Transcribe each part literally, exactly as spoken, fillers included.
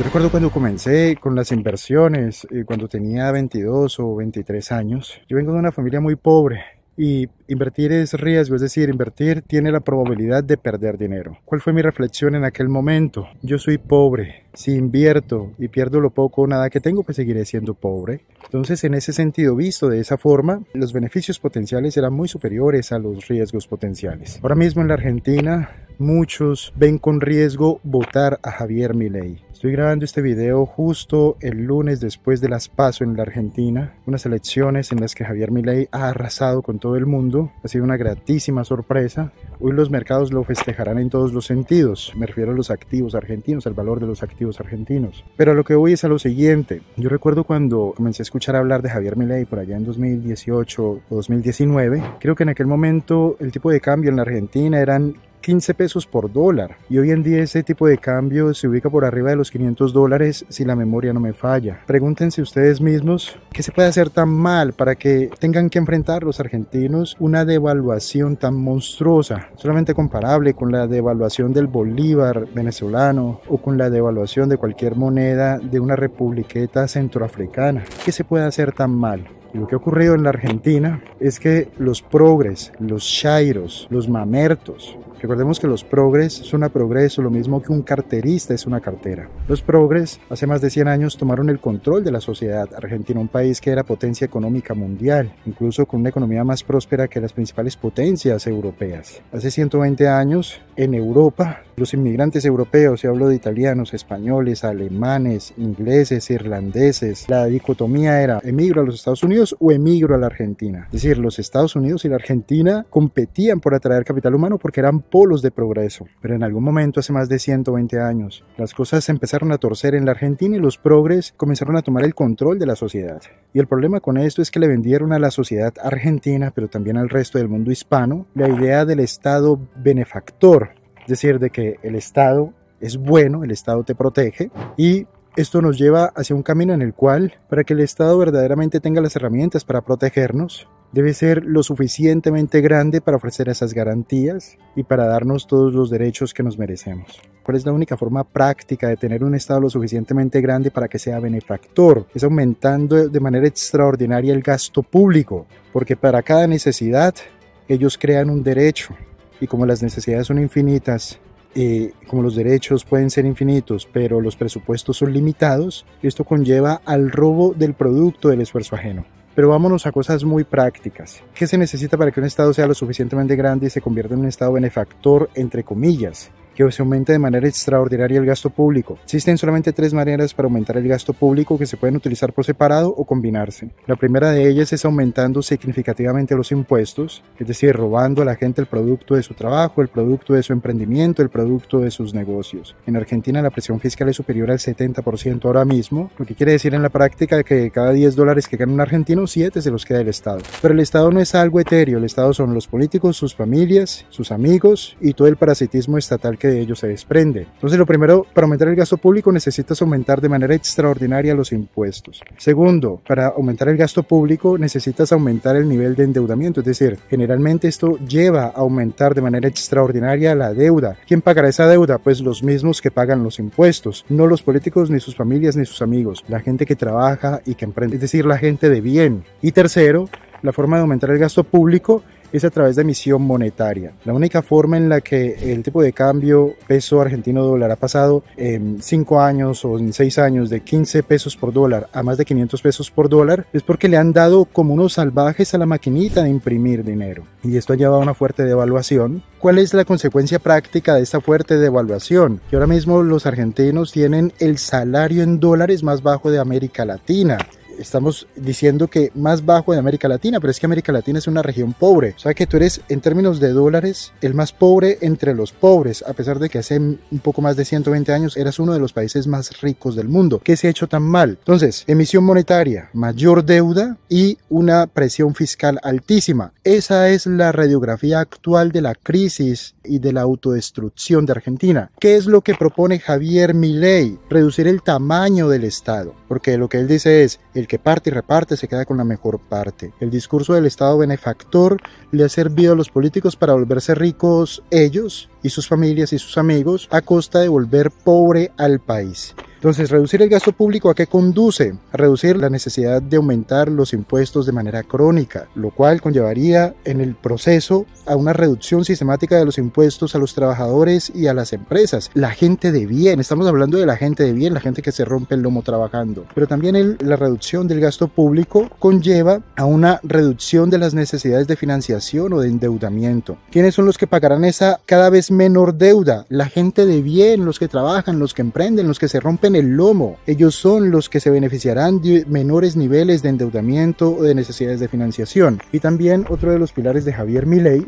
Yo recuerdo cuando comencé con las inversiones, eh, cuando tenía veintidós o veintitrés años. Yo vengo de una familia muy pobre y invertir es riesgo, es decir, invertir tiene la probabilidad de perder dinero. ¿Cuál fue mi reflexión en aquel momento? Yo soy pobre, si invierto y pierdo lo poco o nada que tengo, pues seguiré siendo pobre. Entonces, en ese sentido, visto de esa forma, los beneficios potenciales eran muy superiores a los riesgos potenciales. Ahora mismo en la Argentina, muchos ven con riesgo votar a Javier Milei. Estoy grabando este video justo el lunes después de las PASO en la Argentina, unas elecciones en las que Javier Milei ha arrasado con todo el mundo. Ha sido una gratísima sorpresa. Hoy los mercados lo festejarán en todos los sentidos. Me refiero a los activos argentinos, al valor de los activos argentinos. Pero a lo que voy es a lo siguiente. Yo recuerdo cuando comencé a escuchar hablar de Javier Milei por allá en dos mil dieciocho o dos mil diecinueve. Creo que en aquel momento el tipo de cambio en la Argentina eran quince pesos por dólar, y hoy en día ese tipo de cambio se ubica por arriba de los quinientos dólares si la memoria no me falla. Pregúntense ustedes mismos qué se puede hacer tan mal para que tengan que enfrentar los argentinos una devaluación tan monstruosa, solamente comparable con la devaluación del bolívar venezolano o con la devaluación de cualquier moneda de una republiqueta centroafricana. ¿Qué se puede hacer tan mal? Lo que ha ocurrido en la Argentina es que los progres, los chairos, los mamertos, recordemos que los progres son a progreso, lo mismo que un carterista es una cartera. Los progres hace más de cien años tomaron el control de la sociedad argentina, un país que era potencia económica mundial, incluso con una economía más próspera que las principales potencias europeas. Hace ciento veinte años, en Europa, los inmigrantes europeos, y hablo de italianos, españoles, alemanes, ingleses, irlandeses, la dicotomía era emigro a los Estados Unidos o emigro a la Argentina. Es decir, los Estados Unidos y la Argentina competían por atraer capital humano porque eran polos de progreso. Pero en algún momento, hace más de ciento veinte años, las cosas se empezaron a torcer en la Argentina y los progres comenzaron a tomar el control de la sociedad. Y el problema con esto es que le vendieron a la sociedad argentina, pero también al resto del mundo hispano, la idea del Estado benefactor. Es decir, de que el Estado es bueno, el Estado te protege, y esto nos lleva hacia un camino en el cual, para que el Estado verdaderamente tenga las herramientas para protegernos, debe ser lo suficientemente grande para ofrecer esas garantías y para darnos todos los derechos que nos merecemos. ¿Cuál es la única forma práctica de tener un Estado lo suficientemente grande para que sea benefactor? Es aumentando de manera extraordinaria el gasto público, porque para cada necesidad ellos crean un derecho, y como las necesidades son infinitas, Eh, como los derechos pueden ser infinitos, pero los presupuestos son limitados, esto conlleva al robo del producto del esfuerzo ajeno. Pero vámonos a cosas muy prácticas. ¿Qué se necesita para que un Estado sea lo suficientemente grande y se convierta en un Estado benefactor, entre comillas, que se aumente de manera extraordinaria el gasto público? Existen solamente tres maneras para aumentar el gasto público que se pueden utilizar por separado o combinarse. La primera de ellas es aumentando significativamente los impuestos, es decir, robando a la gente el producto de su trabajo, el producto de su emprendimiento, el producto de sus negocios. En Argentina la presión fiscal es superior al setenta por ciento ahora mismo, lo que quiere decir en la práctica que cada diez dólares que gana un argentino, siete se los queda el Estado. Pero el Estado no es algo etéreo, el Estado son los políticos, sus familias, sus amigos y todo el parasitismo estatal que de ello se desprende. Entonces, lo primero, para aumentar el gasto público necesitas aumentar de manera extraordinaria los impuestos. Segundo, para aumentar el gasto público necesitas aumentar el nivel de endeudamiento, es decir, generalmente esto lleva a aumentar de manera extraordinaria la deuda. ¿Quién pagará esa deuda? Pues los mismos que pagan los impuestos, no los políticos, ni sus familias, ni sus amigos, la gente que trabaja y que emprende, es decir, la gente de bien. Y tercero, la forma de aumentar el gasto público es a través de emisión monetaria. La única forma en la que el tipo de cambio peso argentino dólar ha pasado en cinco años o en seis años de quince pesos por dólar a más de quinientos pesos por dólar es porque le han dado como unos salvajes a la maquinita de imprimir dinero. Y esto ha llevado a una fuerte devaluación. ¿Cuál es la consecuencia práctica de esta fuerte devaluación? Que ahora mismo los argentinos tienen el salario en dólares más bajo de América Latina. Estamos diciendo que más bajo de América Latina, pero es que América Latina es una región pobre. O sea que tú eres, en términos de dólares, el más pobre entre los pobres, a pesar de que hace un poco más de ciento veinte años eras uno de los países más ricos del mundo. ¿Qué se ha hecho tan mal? Entonces, emisión monetaria, mayor deuda y una presión fiscal altísima. Esa es la radiografía actual de la crisis y de la autodestrucción de Argentina. ¿Qué es lo que propone Javier Milei? Reducir el tamaño del Estado, porque lo que él dice es: el que parte y reparte se queda con la mejor parte. El discurso del Estado benefactor le ha servido a los políticos para volverse ricos ellos y sus familias y sus amigos a costa de volver pobre al país. Entonces, reducir el gasto público, ¿a qué conduce? A reducir la necesidad de aumentar los impuestos de manera crónica, lo cual conllevaría en el proceso a una reducción sistemática de los impuestos a los trabajadores y a las empresas. La gente de bien, estamos hablando de la gente de bien, la gente que se rompe el lomo trabajando. Pero también el, la reducción del gasto público conlleva a una reducción de las necesidades de financiación o de endeudamiento. ¿Quiénes son los que pagarán esa cada vez menor deuda? La gente de bien, los que trabajan, los que emprenden, los que se rompen el lomo. Ellos son los que se beneficiarán de menores niveles de endeudamiento o de necesidades de financiación. Y también otro de los pilares de Javier Milei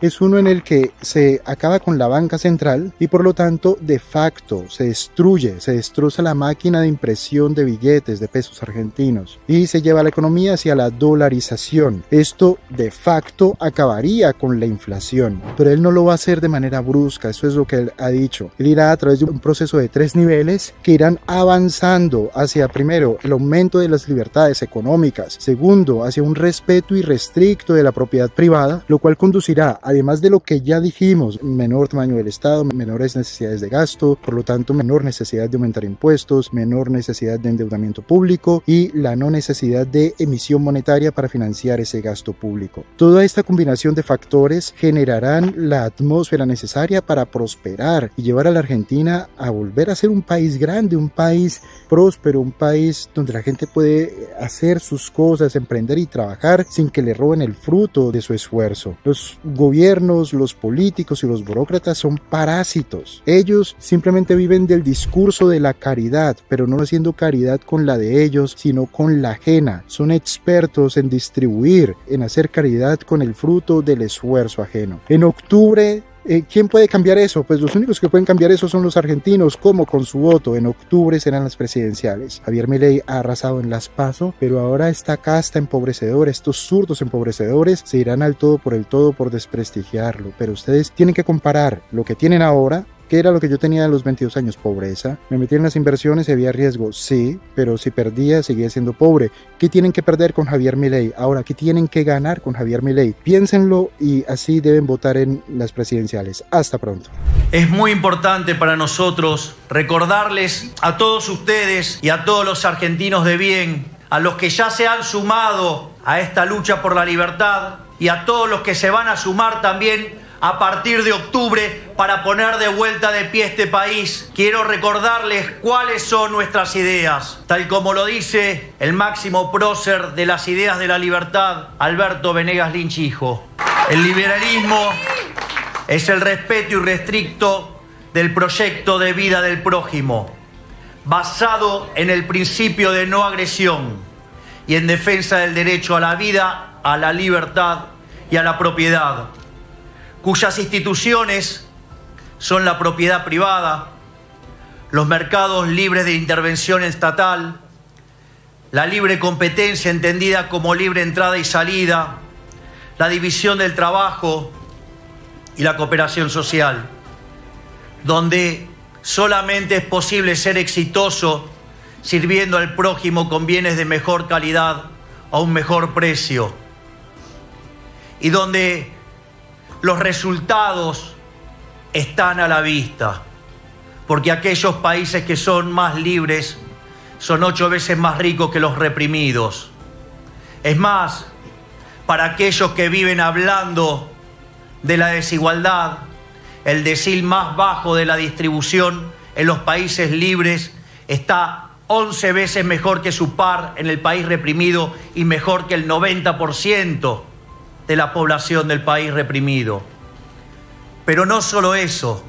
es uno en el que se acaba con la banca central y por lo tanto de facto se destruye, se destroza la máquina de impresión de billetes de pesos argentinos y se lleva la economía hacia la dolarización. Esto de facto acabaría con la inflación, pero él no lo va a hacer de manera brusca, eso es lo que él ha dicho. Él irá a través de un proceso de tres niveles que irán avanzando hacia, primero, el aumento de las libertades económicas, segundo, hacia un respeto irrestricto de la propiedad privada, lo cual conducirá a, además de lo que ya dijimos, menor tamaño del Estado, menores necesidades de gasto, por lo tanto menor necesidad de aumentar impuestos, menor necesidad de endeudamiento público y la no necesidad de emisión monetaria para financiar ese gasto público. Toda esta combinación de factores generarán la atmósfera necesaria para prosperar y llevar a la Argentina a volver a ser un país grande, un país próspero, un país donde la gente puede hacer sus cosas, emprender y trabajar sin que le roben el fruto de su esfuerzo. Los gobiernos los políticos y los burócratas son parásitos. Ellos simplemente viven del discurso de la caridad, pero no haciendo caridad con la de ellos, sino con la ajena. Son expertos en distribuir, en hacer caridad con el fruto del esfuerzo ajeno. En octubre, Eh, ¿quién puede cambiar eso? Pues los únicos que pueden cambiar eso son los argentinos, como con su voto. En octubre serán las presidenciales. Javier Milei ha arrasado en las PASO, pero ahora esta casta empobrecedora, estos zurdos empobrecedores, se irán al todo por el todo por desprestigiarlo. Pero ustedes tienen que comparar lo que tienen ahora, que era lo que yo tenía a los veintidós años, pobreza. Me metí en las inversiones y había riesgo, sí, pero si perdía seguía siendo pobre. ¿Qué tienen que perder con Javier Milei? Ahora, ¿qué tienen que ganar con Javier Milei? Piénsenlo y así deben votar en las presidenciales. Hasta pronto. Es muy importante para nosotros recordarles a todos ustedes y a todos los argentinos de bien, a los que ya se han sumado a esta lucha por la libertad y a todos los que se van a sumar también a partir de octubre para poner de vuelta de pie este país. Quiero recordarles cuáles son nuestras ideas. Tal como lo dice el máximo prócer de las ideas de la libertad, Alberto Benegas Lynch, hijo. El liberalismo es el respeto irrestricto del proyecto de vida del prójimo, basado en el principio de no agresión y en defensa del derecho a la vida, a la libertad y a la propiedad, cuyas instituciones son la propiedad privada, los mercados libres de intervención estatal, la libre competencia entendida como libre entrada y salida, la división del trabajo y la cooperación social, donde solamente es posible ser exitoso sirviendo al prójimo con bienes de mejor calidad a un mejor precio, y donde los resultados están a la vista, porque aquellos países que son más libres son ocho veces más ricos que los reprimidos. Es más, para aquellos que viven hablando de la desigualdad, el decil más bajo de la distribución en los países libres está once veces mejor que su par en el país reprimido y mejor que el noventa por ciento de la población del país reprimido. Pero no solo eso,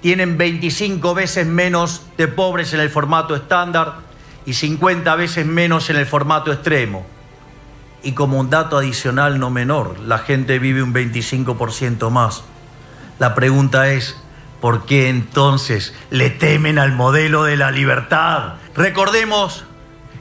tienen veinticinco veces menos de pobres en el formato estándar y cincuenta veces menos en el formato extremo. Y como un dato adicional no menor, la gente vive un veinticinco por ciento más. La pregunta es, ¿por qué entonces le temen al modelo de la libertad? Recordemos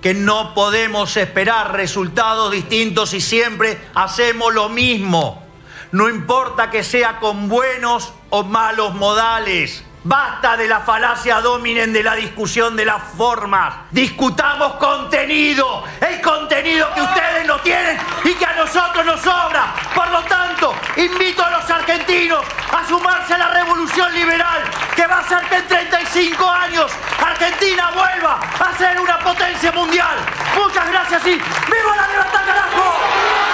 que no podemos esperar resultados distintos si siempre hacemos lo mismo. No importa que sea con buenos o malos modales. Basta de la falacia dominen de la discusión de las formas. Discutamos contenido, el contenido que ustedes no tienen y que a nosotros nos sobra. Por lo tanto, invito a los argentinos a sumarse a la revolución liberal, que va a hacer que en treinta y cinco años Argentina vuelva a ser una potencia mundial. Muchas gracias y ¡viva la libertad, carajo!